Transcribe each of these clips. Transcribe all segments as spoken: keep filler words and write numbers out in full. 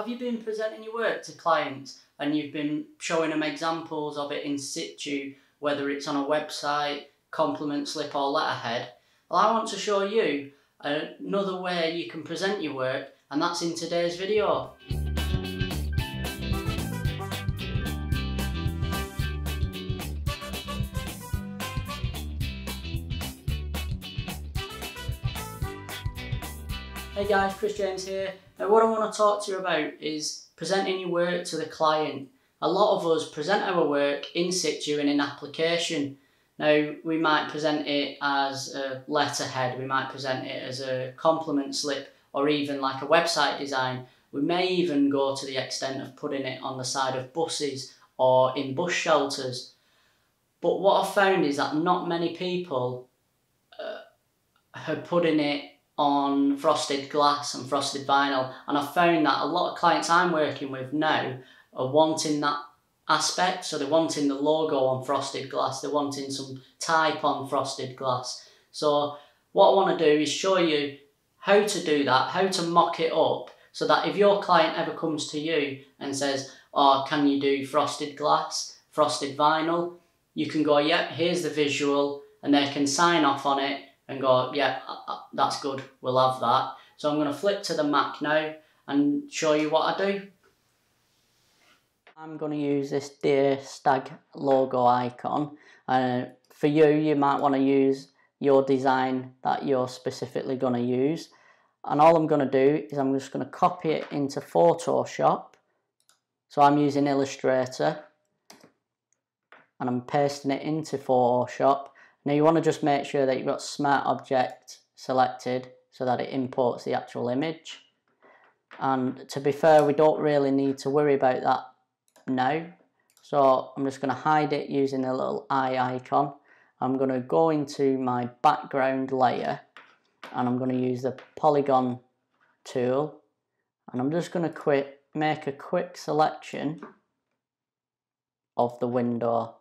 have you been presenting your work to clients and you've been showing them examples of it in situ, whether it's on a website, compliment slip or letterhead? Well, I want to show you another way you can present your work, and that's in today's video. Hey guys, Chris James here. Now what I want to talk to you about is presenting your work to the client. A lot of us present our work in situ in an application. Now we might present it as a letterhead, we might present it as a compliment slip, or even like a website design. We may even go to the extent of putting it on the side of buses or in bus shelters. But what I've found is that not many people uh, are putting it on frosted glass and frosted vinyl, and I've found that a lot of clients I'm working with now are wanting that aspect. So they're wanting the logo on frosted glass, they're wanting some type on frosted glass. So what I want to do is show you how to do that, how to mock it up, so that if your client ever comes to you and says, oh, can you do frosted glass, frosted vinyl, you can go, yep, here's the visual, and they can sign off on it and go, yeah, that's good, we'll have that. So I'm going to flip to the Mac now and show you what I do. I'm going to use this Deer Stag logo icon. Uh, for you, you might want to use your design that you're specifically going to use. And all I'm going to do is I'm just going to copy it into Photoshop. So I'm using Illustrator and I'm pasting it into Photoshop. Now you want to just make sure that you've got Smart Object selected so that it imports the actual image. And to be fair, we don't really need to worry about that now. So I'm just going to hide it using the little eye icon. I'm going to go into my background layer and I'm going to use the polygon tool. And I'm just going to quick, make a quick selection of the window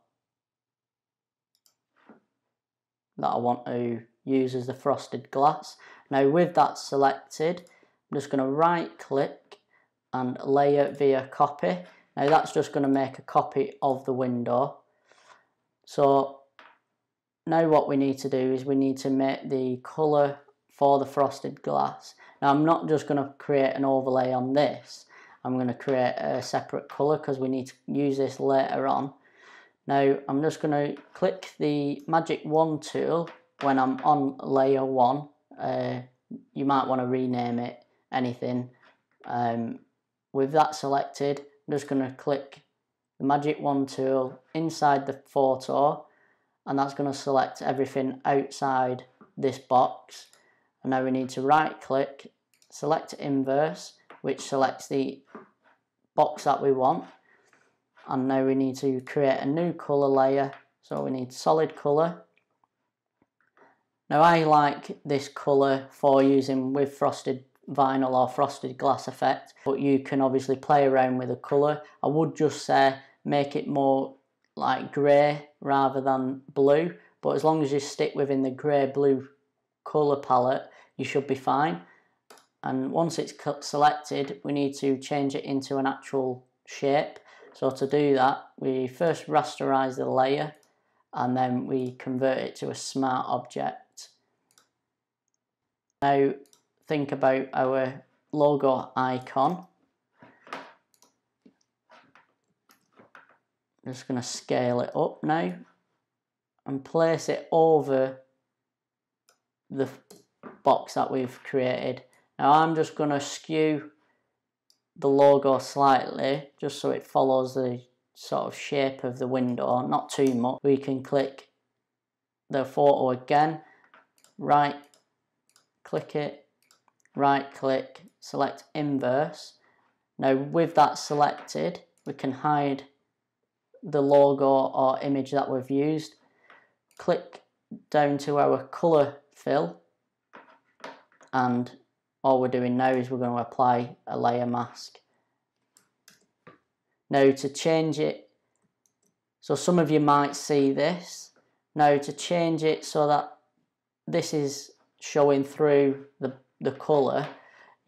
that I want to use as the frosted glass. Now with that selected, I'm just going to right click and layer via copy. Now that's just going to make a copy of the window. So now what we need to do is we need to make the colour for the frosted glass. Now I'm not just going to create an overlay on this, I'm going to create a separate colour because we need to use this later on. Now I'm just going to click the Magic Wand tool when I'm on layer one. Uh, you might want to rename it anything. Um, with that selected, I'm just going to click the Magic Wand tool inside the photo, and that's going to select everything outside this box. And now we need to right click, select inverse, which selects the box that we want. And now we need to create a new colour layer, so we need solid colour. Now I like this colour for using with frosted vinyl or frosted glass effect, but you can obviously play around with the colour. I would just say make it more like grey rather than blue, but as long as you stick within the grey-blue colour palette, you should be fine. And once it's selected, we need to change it into an actual shape. So to do that, we first rasterize the layer and then we convert it to a smart object. Now think about our logo icon. I'm just going to scale it up now and place it over the box that we've created. Now I'm just going to skew the logo slightly just so it follows the sort of shape of the window, not too much. We can click the photo again, right click it, right click, select inverse. Now with that selected, we can hide the logo or image that we've used. Click down to our color fill, and all we're doing now is we're going to apply a layer mask. Now to change it, so some of you might see this, now to change it so that this is showing through the, the colour,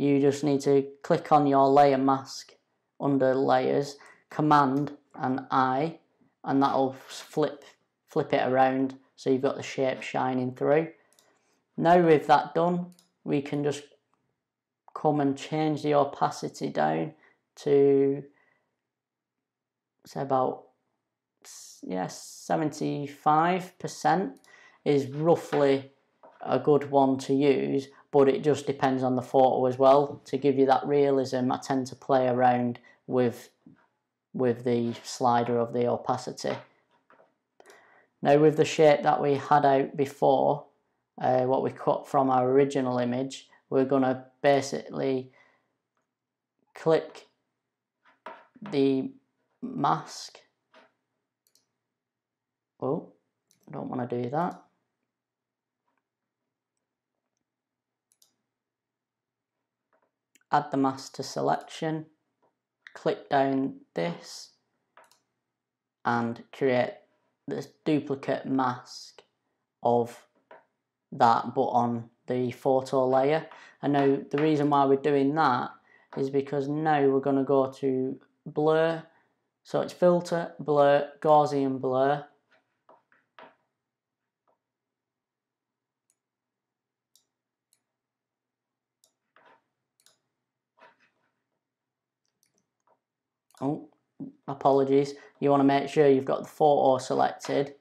you just need to click on your layer mask under layers, command and I, and that'll flip flip it around so you've got the shape shining through. Now with that done, we can just come and change the opacity down to, say, about, yeah, seventy-five percent is roughly a good one to use, but it just depends on the photo as well. To give you that realism, I tend to play around with with the slider of the opacity. Now with the shape that we had out before, uh, what we cut from our original image, we're going to basically click the mask. Oh, I don't want to do that. Add the mask to selection, click down this and create this duplicate mask of that, but on the photo layer. And now the reason why we're doing that is because now we're going to go to blur, so it's filter, blur, Gaussian blur, oh apologies, you want to make sure you've got the photo selected,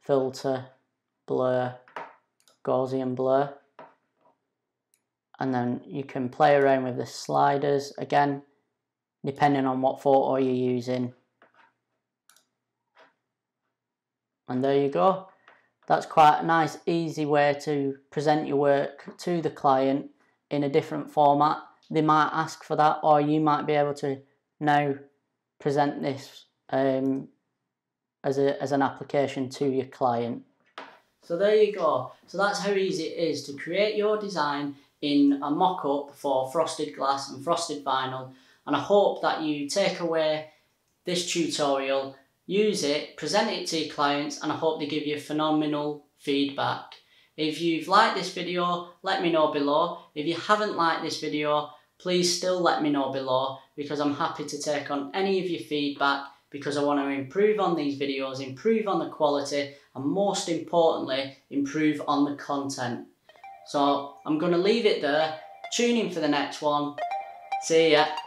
filter, blur, Gaussian blur, and then you can play around with the sliders again depending on what photo you're using. And there you go. That's quite a nice easy way to present your work to the client in a different format. They might ask for that, or you might be able to now present this um, as, a, as an application to your client. So there you go. So that's how easy it is to create your design in a mock-up for frosted glass and frosted vinyl. And I hope that you take away this tutorial, use it, present it to your clients, and I hope they give you phenomenal feedback. If you've liked this video, let me know below. If you haven't liked this video, please still let me know below, because I'm happy to take on any of your feedback, because I want to improve on these videos, improve on the quality, and most importantly, improve on the content. So I'm going to leave it there. Tune in for the next one. See ya.